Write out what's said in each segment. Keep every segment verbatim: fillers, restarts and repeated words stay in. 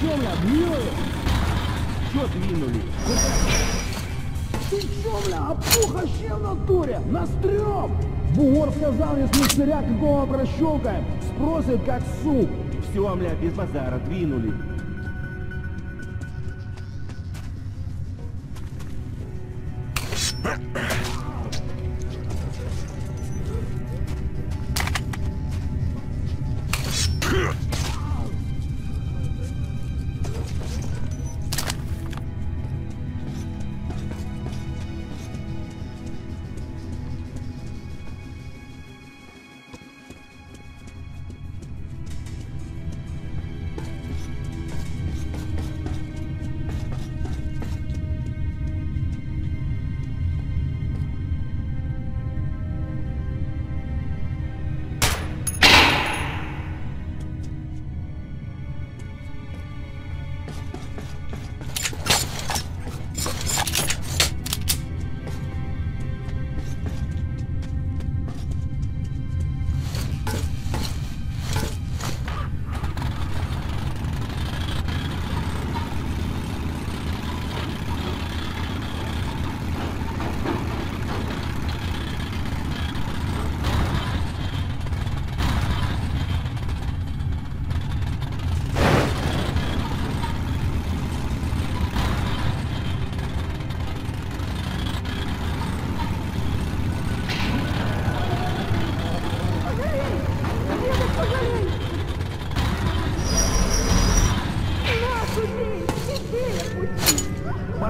чё, бля, милый? Чё двинули? Ты чё, бля, опуха щем на туре? Настрём! Бугор сказал, если сыря какого прощёлкаем, спросит как суп. Всё, бля, без базара, двинули.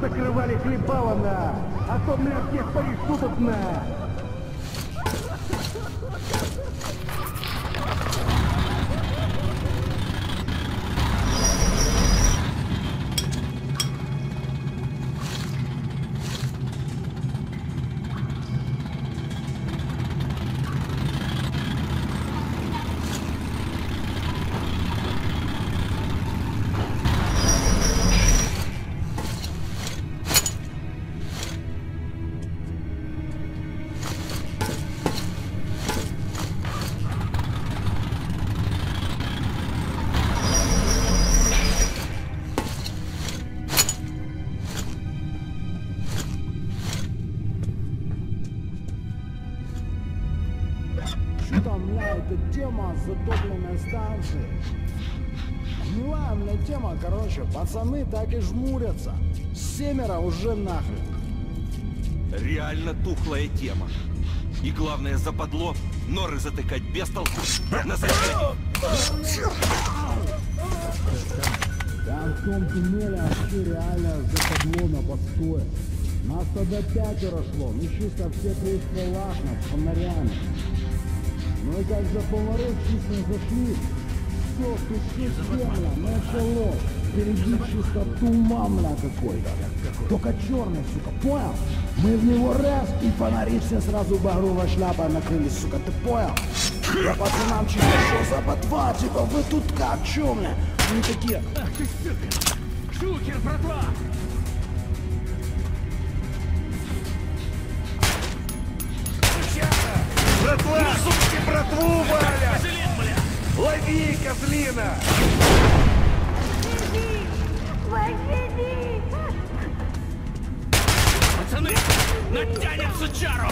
Закрывали хлебало на, а то мне от всех порешуток на. Это тема затопленной станции. Гнилая мне тема, короче, пацаны так и жмурятся. Семеро уже нахрен. Реально тухлая тема. И главное западло, норы затыкать без толку. На задание. Да в том туннеле вообще реально западло на подстое. Нас тогда пятеро шло, мечи со всех трех стволах над фонарями. Мы как за поворот чисто зашли, все существенно начало. Впереди чисто туманно какой-то. Только черный, сука, понял? Мы в него раз и фонари все сразу багровая шляпа накрылись, сука, ты понял? Я пацанам чисто шо западва, типа вы тут как, чё, бля? Они такие. Ах ты супер! Шукер, братва! Братва! Ну, сучки, братву, Валя! Лови, козлина! Возьми! Возьми! Пацаны, натянем сучару!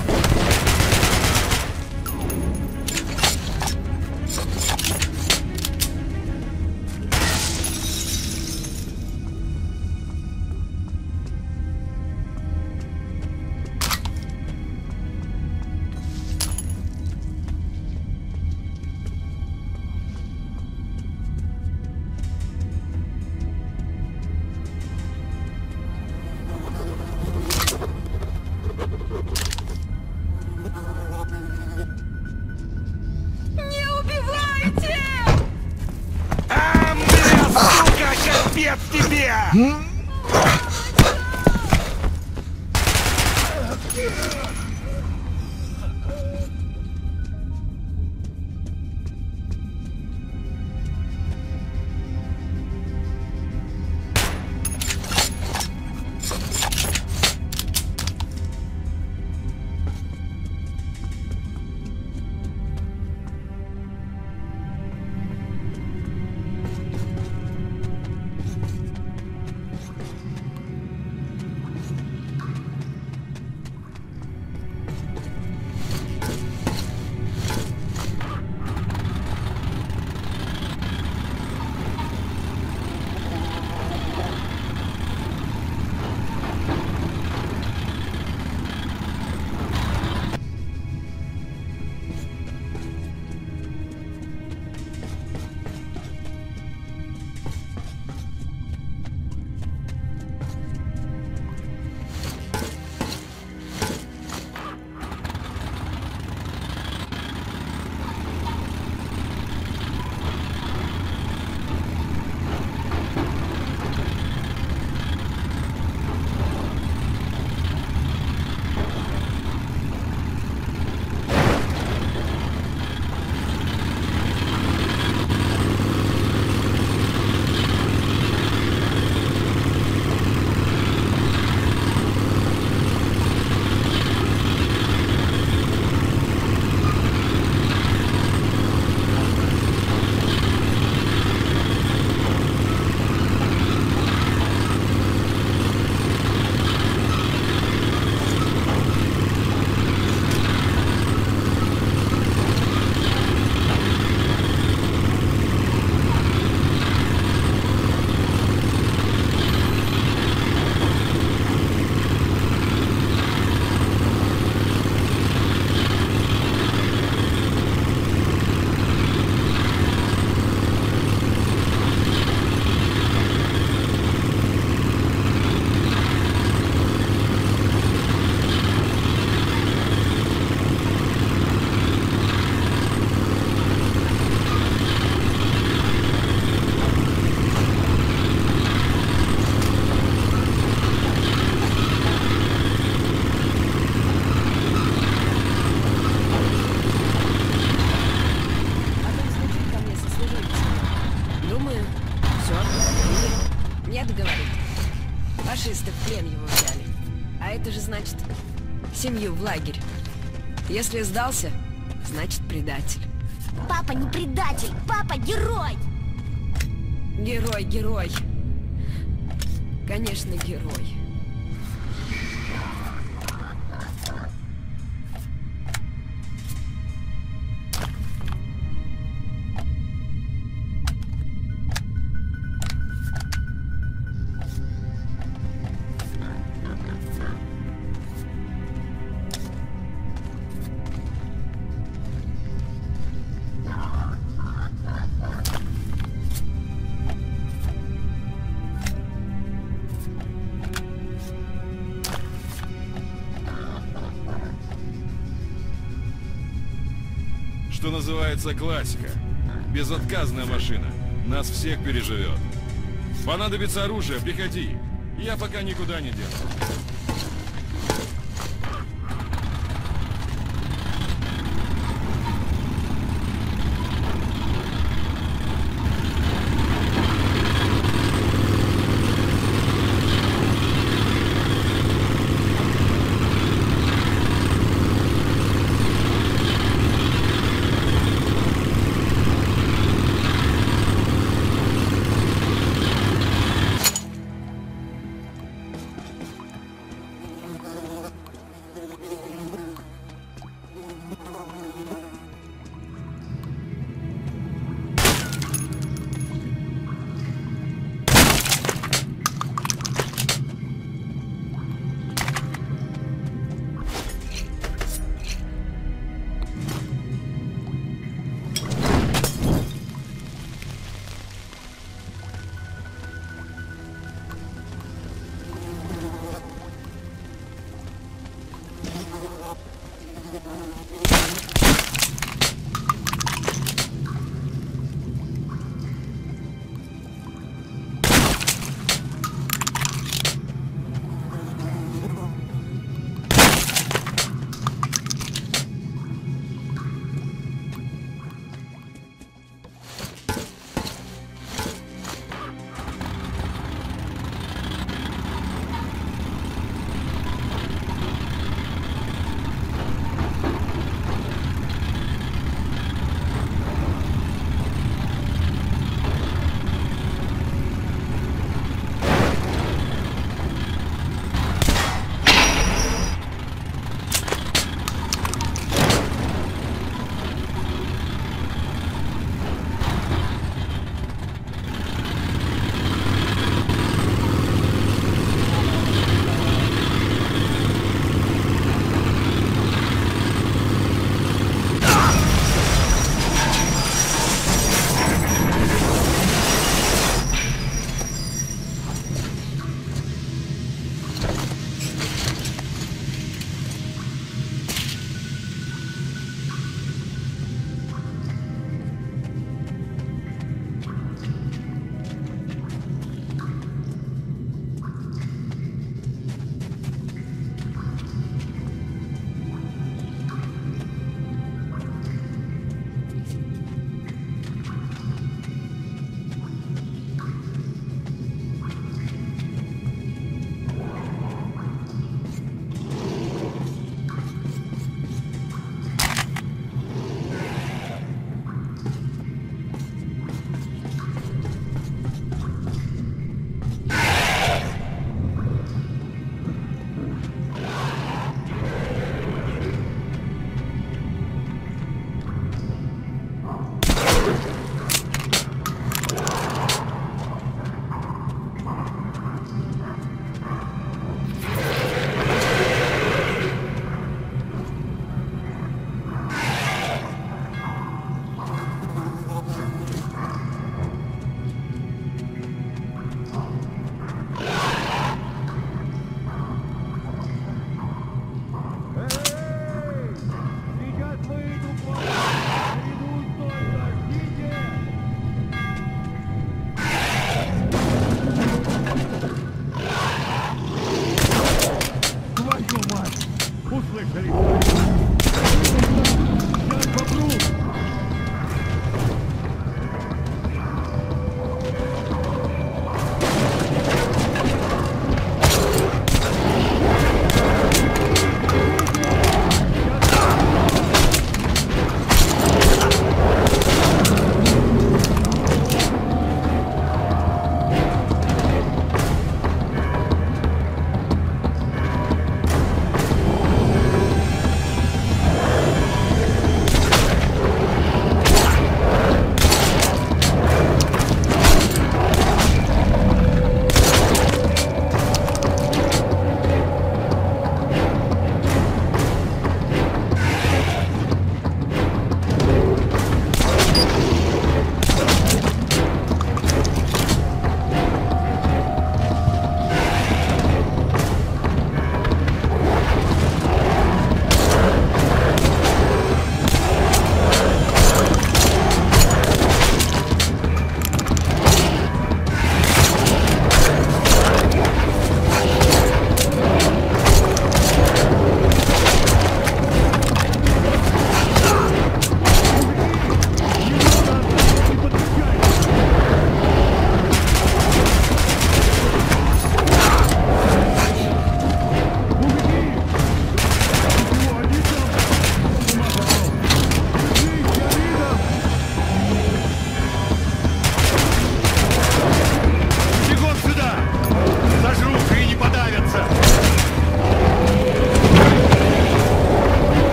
семью в лагерь. Если сдался, значит предатель. Папа не предатель, папа герой! Герой, герой. Конечно, герой. Что называется, классика. Безотказная машина. Нас всех переживет. Понадобится оружие, приходи. Я пока никуда не дену.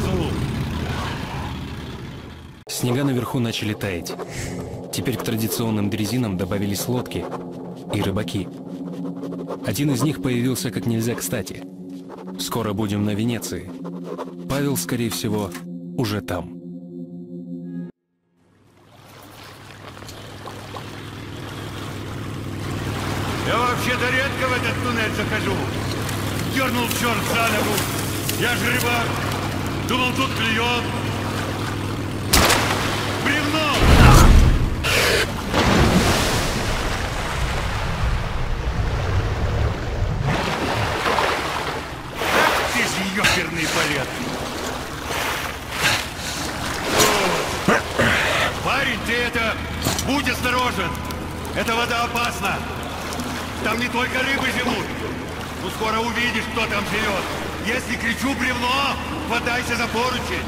сразу! Снега наверху начали таять. Теперь к традиционным дрезинам добавились лодки и рыбаки. Один из них появился как нельзя кстати. Скоро будем на Венеции. Павел, скорее всего, уже там. Я вообще-то редко в этот туннель захожу. Дернул черт за ногу. Я же рыбак. Думал, тут клюет. Бревно! Ах ты ж ёперный порядок! Парень, ты это... Будь осторожен! Эта вода опасна! Там не только рыбы живут. Ну, скоро увидишь, кто там живет. Если кричу бревно, хватайся за поручень.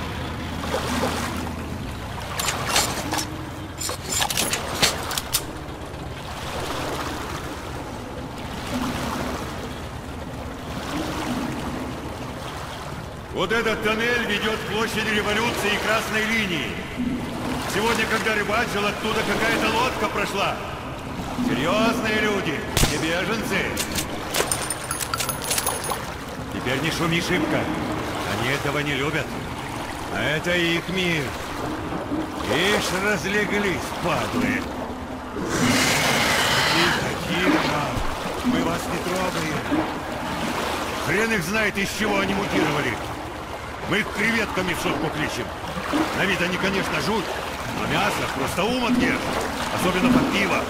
Вот этот тоннель ведет к площади Революции и Красной линии. Сегодня, когда рыбачил, оттуда какая-то лодка прошла. Серьезные люди, не беженцы. Теперь не шуми шибко. Они этого не любят. А это их мир. Ишь, разлеглись, падлы. Тихо, тихо. Мы вас не трогаем. Хрен их знает, из чего они мутировали. Мы их креветками в шутку кличем. На вид они, конечно, жуть. Но мясо просто ума нет. Особенно под пиво.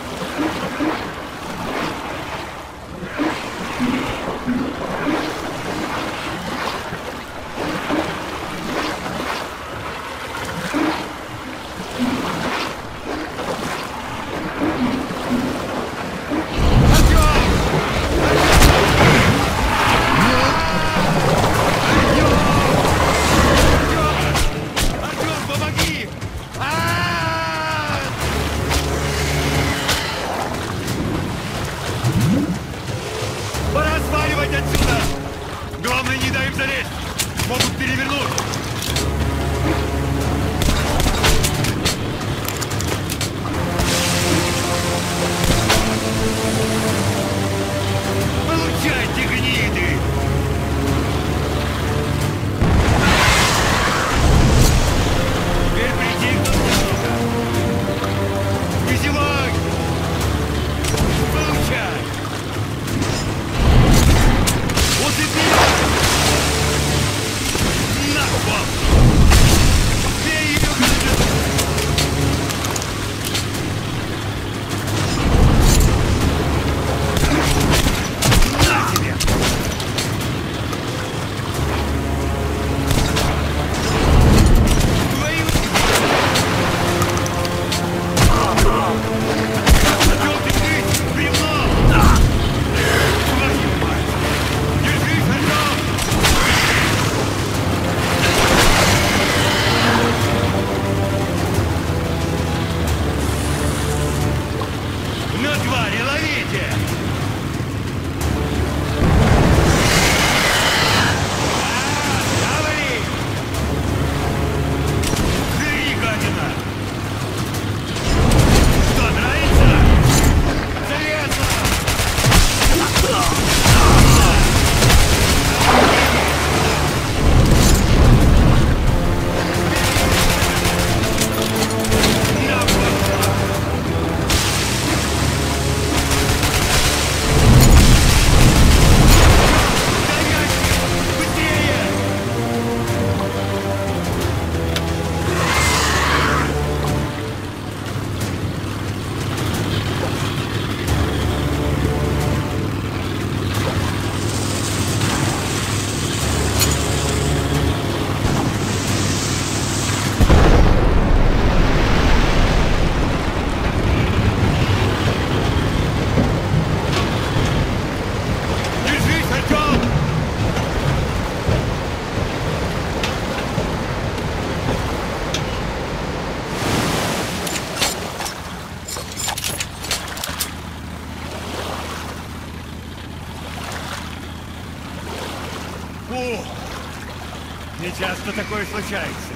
Не часто такое случается.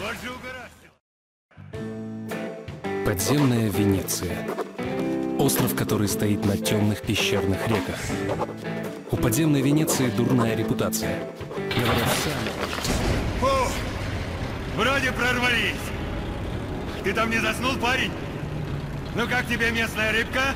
Вот же угораздило. Подземная Венеция. Остров, который стоит на темных пещерных реках. У подземной Венеции дурная репутация. Говорят, сами. Фу! Вроде прорвались. Ты там не заснул, парень? Ну как тебе местная рыбка?